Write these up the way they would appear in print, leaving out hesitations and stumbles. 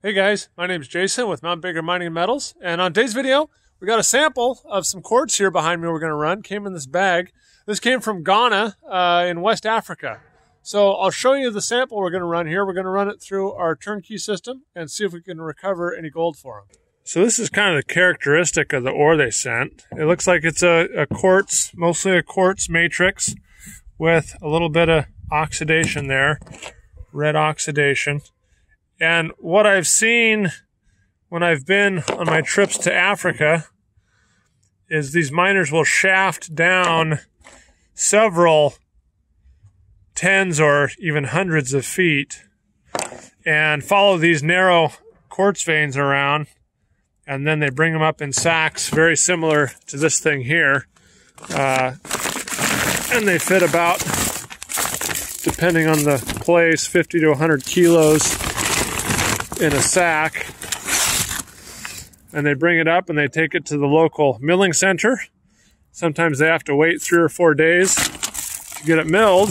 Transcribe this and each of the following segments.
Hey guys, my name is Jason with Mount Baker Mining and Metals, and on today's video, we got a sample of some quartz here behind me we're going to run. Came in this bag. This came from Ghana in West Africa. So I'll show you the sample we're going to run here. We're going to run it through our turnkey system and see if we can recover any gold for them. So this is kind of the characteristic of the ore they sent. It looks like it's a quartz, mostly a quartz matrix with a little bit of oxidation there, red oxidation. And what I've seen when I've been on my trips to Africa is these miners will shaft down several tens or even hundreds of feet and follow these narrow quartz veins around, and then they bring them up in sacks very similar to this thing here. And they fit about, depending on the place, 50 to 100 kilos in a sack, and they bring it up and they take it to the local milling center. Sometimes they have to wait 3 or 4 days to get it milled,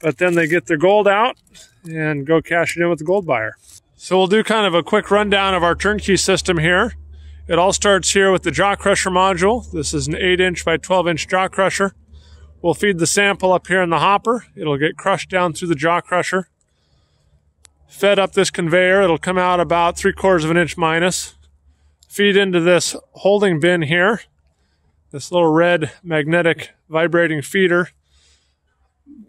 but then they get their gold out and go cash it in with the gold buyer. So we'll do kind of a quick rundown of our turnkey system here. It all starts here with the jaw crusher module. This is an 8-inch by 12-inch jaw crusher. We'll feed the sample up here in the hopper. It'll get crushed down through the jaw crusher. Fed up this conveyor, it'll come out about 3/4 of an inch minus. Feed into this holding bin here, this little red magnetic vibrating feeder.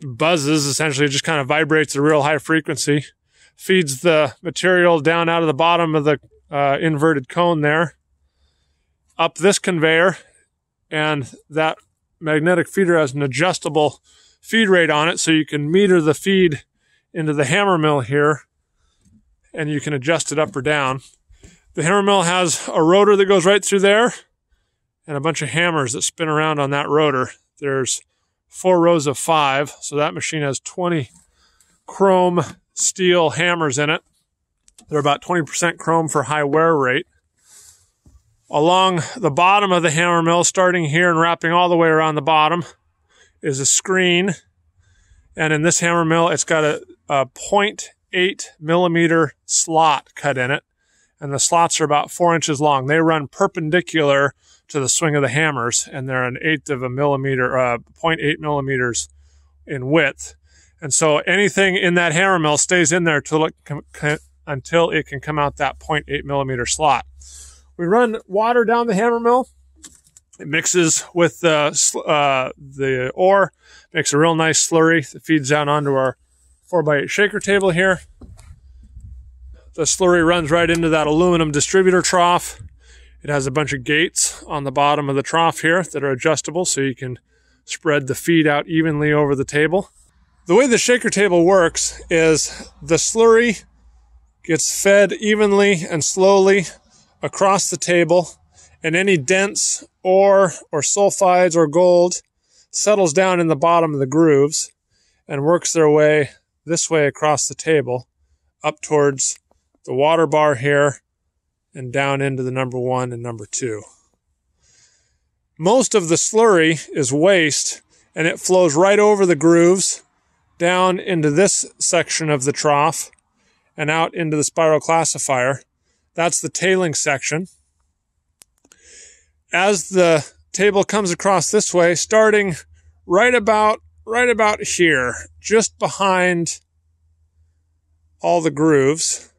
Buzzes, essentially, just kind of vibrates at a real high frequency. Feeds the material down out of the bottom of the inverted cone there, up this conveyor, and that magnetic feeder has an adjustable feed rate on it, so you can meter the feed into the hammer mill here, and you can adjust it up or down. The hammer mill has a rotor that goes right through there and a bunch of hammers that spin around on that rotor. There's 4 rows of 5, so that machine has 20 chrome steel hammers in it. They're about 20% chrome for high wear rate. Along the bottom of the hammer mill, starting here and wrapping all the way around the bottom, is a screen. And in this hammer mill, it's got a 0.8 millimeter slot cut in it. And the slots are about 4 inches long. They run perpendicular to the swing of the hammers, and they're an 1/8 of a millimeter, 0.8 millimeters in width. And so anything in that hammer mill stays in there until it can come out that 0.8 millimeter slot. We run water down the hammer mill. It mixes with the ore, makes a real nice slurry that feeds down onto our 4x8 shaker table here. The slurry runs right into that aluminum distributor trough. It has a bunch of gates on the bottom of the trough here that are adjustable, so you can spread the feed out evenly over the table. The way the shaker table works is the slurry gets fed evenly and slowly across the table, and any dense ore or sulfides or gold settles down in the bottom of the grooves and works their way this way across the table, up towards the water bar here and down into the number 1 and number 2. Most of the slurry is waste, and it flows right over the grooves down into this section of the trough and out into the spiral classifier. That's the tailing section. As the table comes across this way, starting right about here, just behind all the grooves,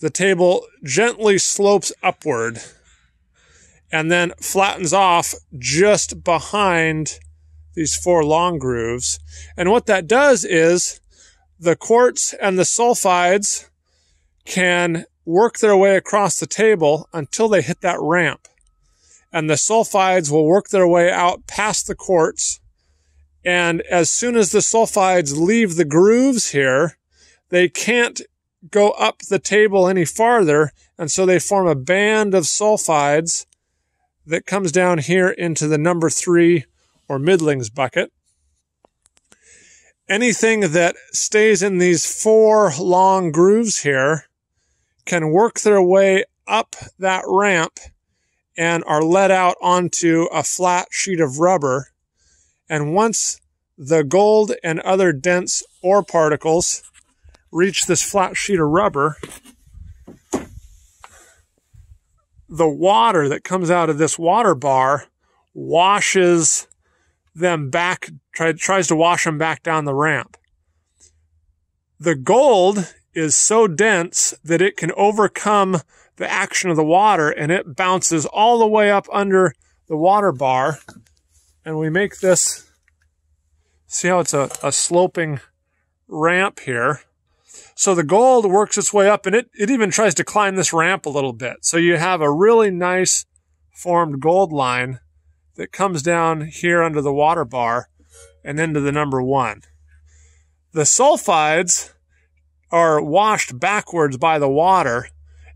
the table gently slopes upward and then flattens off just behind these 4 long grooves. And what that does is the quartz and the sulfides can work their way across the table until they hit that ramp. And the sulfides will work their way out past the quartz. And as soon as the sulfides leave the grooves here, they can't go up the table any farther. And so they form a band of sulfides that comes down here into the number 3 or middlings bucket. Anything that stays in these 4 long grooves here can work their way up that ramp and are let out onto a flat sheet of rubber. And once the gold and other dense ore particles reach this flat sheet of rubber, the water that comes out of this water bar washes them back, tries to wash them back down the ramp. The gold is so dense that it can overcome the action of the water, and it bounces all the way up under the water bar. And we make this, see how it's a sloping ramp here. So the gold works its way up, and it even tries to climb this ramp a little bit. So you have a really nice formed gold line that comes down here under the water bar and into the number one. The sulfides are washed backwards by the water,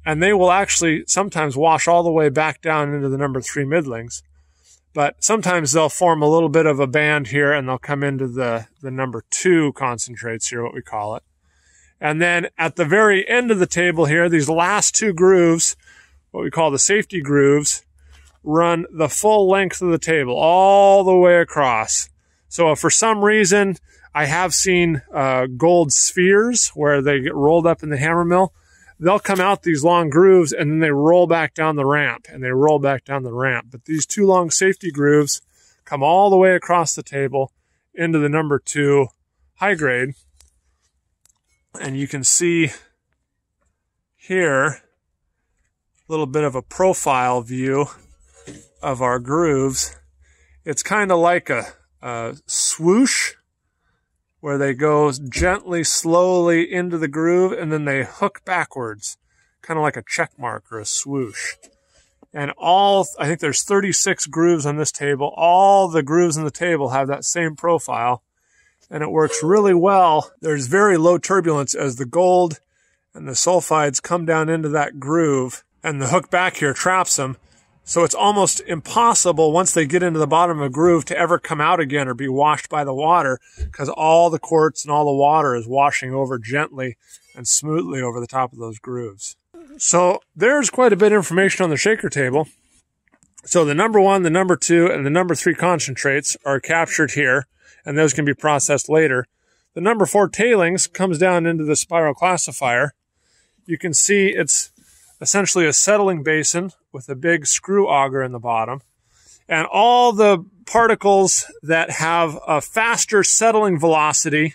and they will actually sometimes wash all the way back down into the number three middlings. But sometimes they'll form a little bit of a band here, and they'll come into the number two concentrates here, what we call it. And then at the very end of the table here, these last two grooves, what we call the safety grooves, run the full length of the table all the way across. So if for some reason, I have seen gold spheres where they get rolled up in the hammer mill. They'll come out these long grooves, and then they roll back down the ramp, and they roll back down the ramp. But these two long safety grooves come all the way across the table into the number two high grade. And you can see here a little bit of a profile view of our grooves. It's kind of like a swoosh, where they go gently, slowly into the groove, and then they hook backwards, kind of like a check mark or a swoosh. And all, I think there's 36 grooves on this table. All the grooves on the table have that same profile, and it works really well. There's very low turbulence as the gold and the sulfides come down into that groove, and the hook back here traps them. So it's almost impossible once they get into the bottom of a groove to ever come out again or be washed by the water, because all the quartz and all the water is washing over gently and smoothly over the top of those grooves. So there's quite a bit of information on the shaker table. So the number one, the number two, and the number three concentrates are captured here, and those can be processed later. The number four tailings comes down into the spiral classifier. You can see it's essentially a settling basin with a big screw auger in the bottom. And all the particles that have a faster settling velocity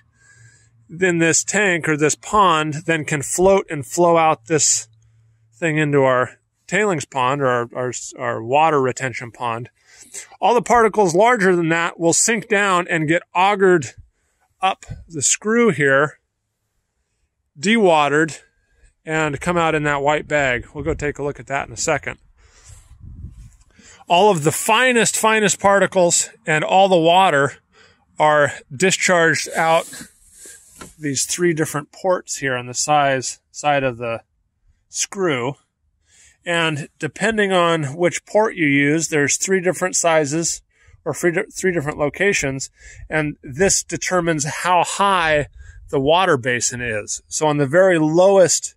than this tank or this pond then can float and flow out this thing into our tailings pond or our water retention pond. All the particles larger than that will sink down and get augered up the screw here, dewatered, and come out in that white bag. We'll go take a look at that in a second. All of the finest particles and all the water are discharged out these three different ports here on the side of the screw. And depending on which port you use, there's three different sizes or three different locations. And this determines how high the water basin is. So on the very lowest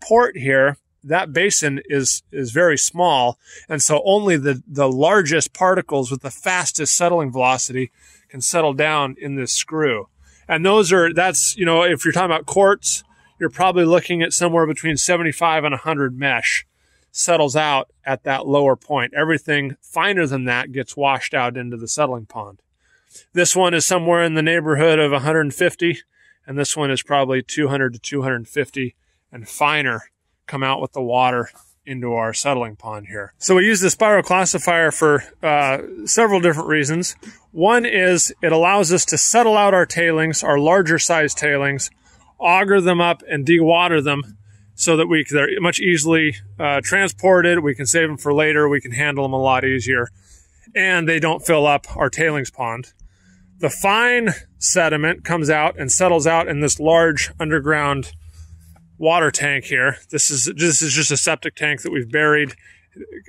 port here, that basin is very small, and so only the largest particles with the fastest settling velocity can settle down in this screw. And that's, you know, if you're talking about quartz, you're probably looking at somewhere between 75 and 100 mesh settles out at that lower point. Everything finer than that gets washed out into the settling pond. This one is somewhere in the neighborhood of 150, and this one is probably 200 to 250 and finer come out with the water into our settling pond here. So we use the spiral classifier for several different reasons. One is it allows us to settle out our tailings, our larger size tailings, auger them up and dewater them so that they're much easily transported. We can save them for later. We can handle them a lot easier. And they don't fill up our tailings pond. The fine sediment comes out and settles out in this large underground water tank here. This is just a septic tank that we've buried.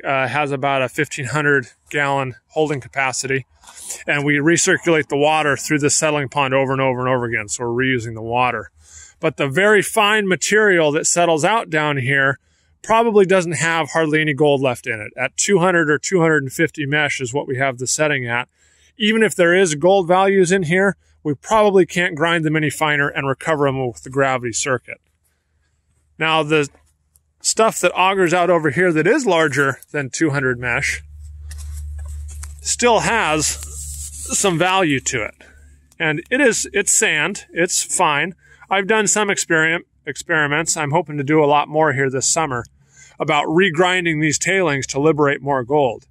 Has about a 1,500 gallon holding capacity, and we recirculate the water through the settling pond over and over and over again. So we're reusing the water. But the very fine material that settles out down here probably doesn't have hardly any gold left in it. At 200 or 250 mesh is what we have the setting at. Even if there is gold values in here, we probably can't grind them any finer and recover them with the gravity circuit. Now, the stuff that augers out over here that is larger than 200 mesh still has some value to it. And it's sand, it's fine. I've done some experiments. I'm hoping to do a lot more here this summer about regrinding these tailings to liberate more gold.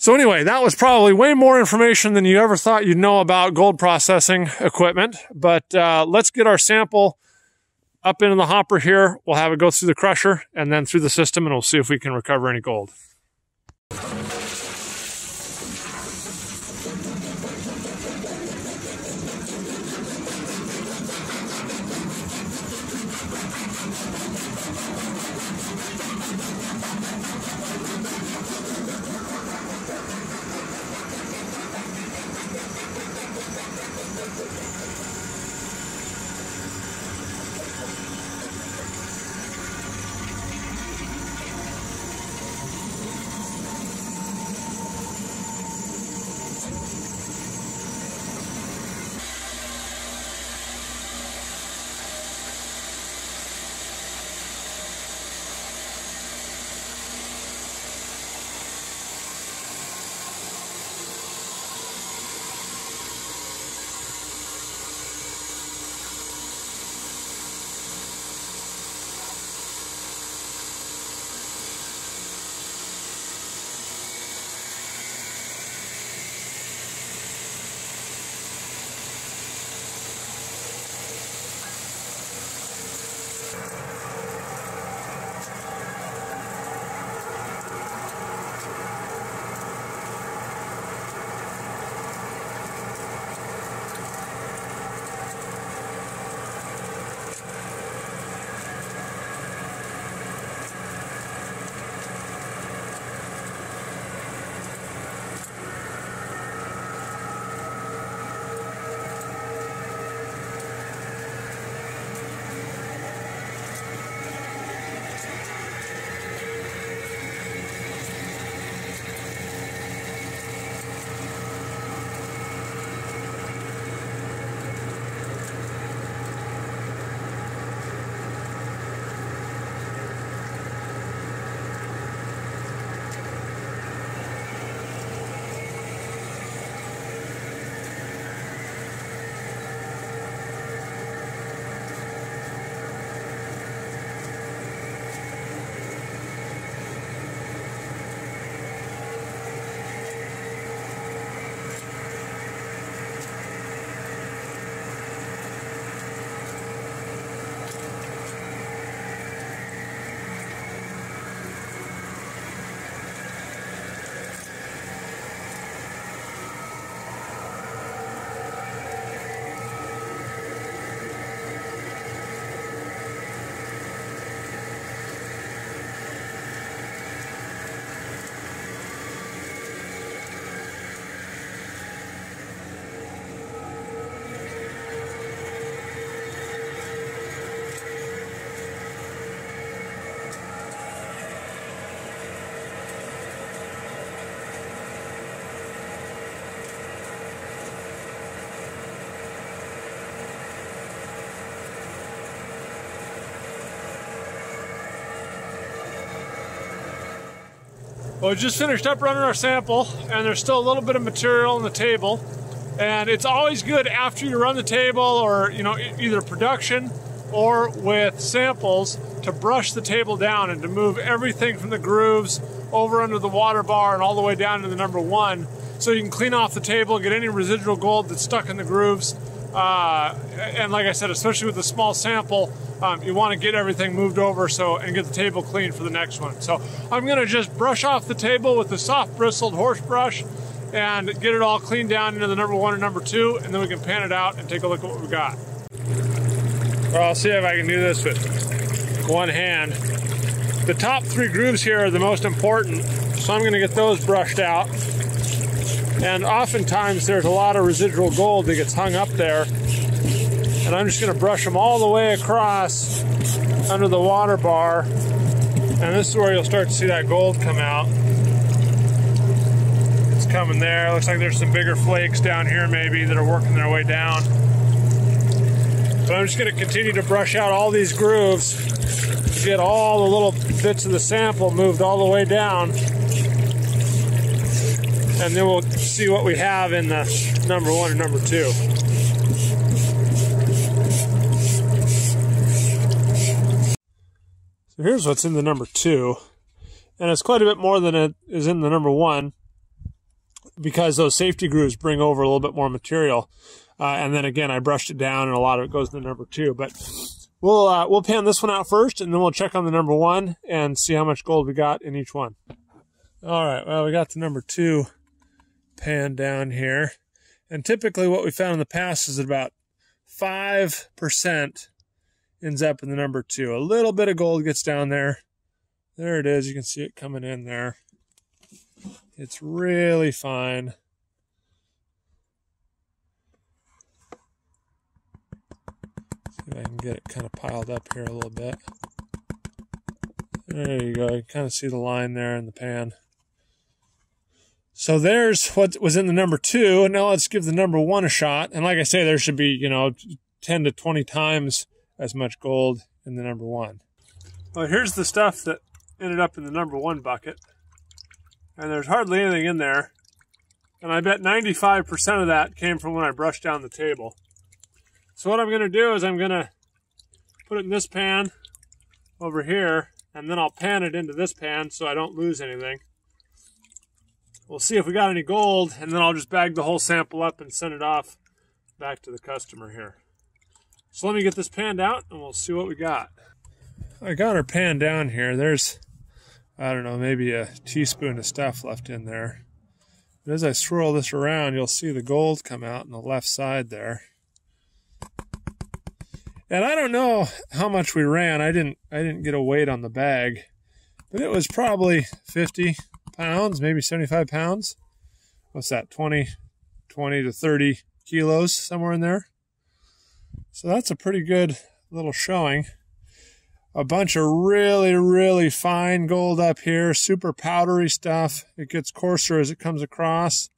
So anyway, that was probably way more information than you ever thought you'd know about gold processing equipment. But let's get our sample up into the hopper here. We'll have it go through the crusher and then through the system, and we'll see if we can recover any gold. Well, we just finished up running our sample, and there's still a little bit of material on the table. And it's always good after you run the table, or either production or with samples, to brush the table down and to move everything from the grooves over under the water bar and all the way down to the #1, so you can clean off the table, get any residual gold that's stuck in the grooves. And like I said, especially with a small sample, you want to get everything moved over and get the table clean for the next one. So I'm going to just brush off the table with the soft bristled horse brush and get it all cleaned down into the #1 and #2, and then we can pan it out and take a look at what we got. Well, I'll see if I can do this with one hand. The top three grooves here are the most important, so I'm going to get those brushed out. And oftentimes there's a lot of residual gold that gets hung up there. And I'm just going to brush them all the way across under the water bar. And this is where you'll start to see that gold come out. It's coming there. Looks like there's some bigger flakes down here maybe that are working their way down. But I'm just going to continue to brush out all these grooves get all the little bits of the sample moved all the way down, and then we'll see what we have in the number one and number two. So here's what's in the number two, and it's quite a bit more than it is in the number one, because those safety grooves bring over a little bit more material. And then again, I brushed it down, and a lot of it goes to the number two. But we'll pan this one out first, and then we'll check on the number one and see how much gold we got in each one. All right, well, we got the number two pan down here. And typically what we found in the past is that about 5% ends up in the number two. A little bit of gold gets down there. There it is. You can see it coming in there. It's really fine. See if I can get it kind of piled up here a little bit. There you go. You can kind of see the line there in the pan. So there's what was in the number two, and now let's give the number one a shot. And like I say, there should be, 10 to 20 times as much gold in the number one. Well, here's the stuff that ended up in the number one bucket. And there's hardly anything in there. And I bet 95% of that came from when I brushed down the table. So what I'm going to do is I'm going to put it in this pan over here, and then I'll pan it into this pan so I don't lose anything. We'll see if we got any gold, and then I'll just bag the whole sample up and send it off back to the customer here. So let me get this panned out, and we'll see what we got. I got our pan down here. There's, I don't know, maybe a teaspoon of stuff left in there. But as I swirl this around, you'll see the gold come out on the left side there. And I don't know how much we ran. I didn't get a weight on the bag, but it was probably 50 pounds, maybe 75 pounds. What's that, 20 to 30 kilos, somewhere in there. So that's a pretty good little showing. A bunch of really, really fine gold up here, super powdery stuff. It gets coarser as it comes across.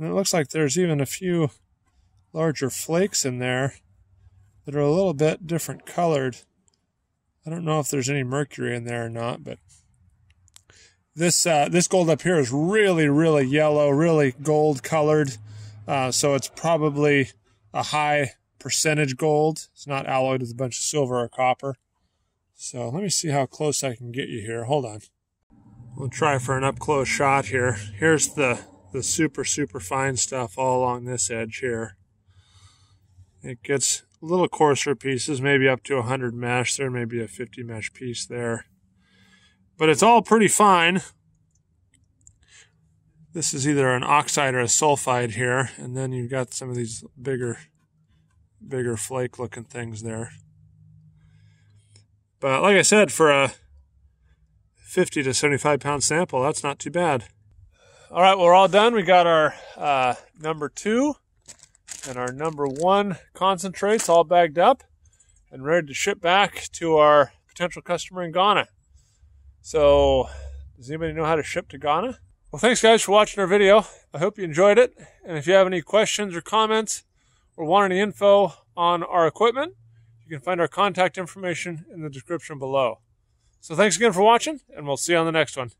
And it looks like there's even a few larger flakes in there that are a little bit different colored. I don't know if there's any mercury in there or not, but this gold up here is really, really yellow, really gold colored. So it's probably a high percentage gold. It's not alloyed with a bunch of silver or copper. So let me see how close I can get you here. Hold on. We'll try for an up-close shot here. Here's the super, super fine stuff all along this edge here. It gets a little coarser pieces, maybe up to 100 mesh. There may be a 50 mesh piece there. But it's all pretty fine. This is either an oxide or a sulfide here. And then you've got some of these bigger flake-looking things there. But like I said, for a 50 to 75 pound sample, that's not too bad. All right, well, we're all done. We got our number two and our number one concentrates all bagged up and ready to ship back to our potential customer in Ghana. So does anybody know how to ship to Ghana? Well, thanks guys for watching our video. I hope you enjoyed it. And if you have any questions or comments or want any info on our equipment, you can find our contact information in the description below. So thanks again for watching, and we'll see you on the next one.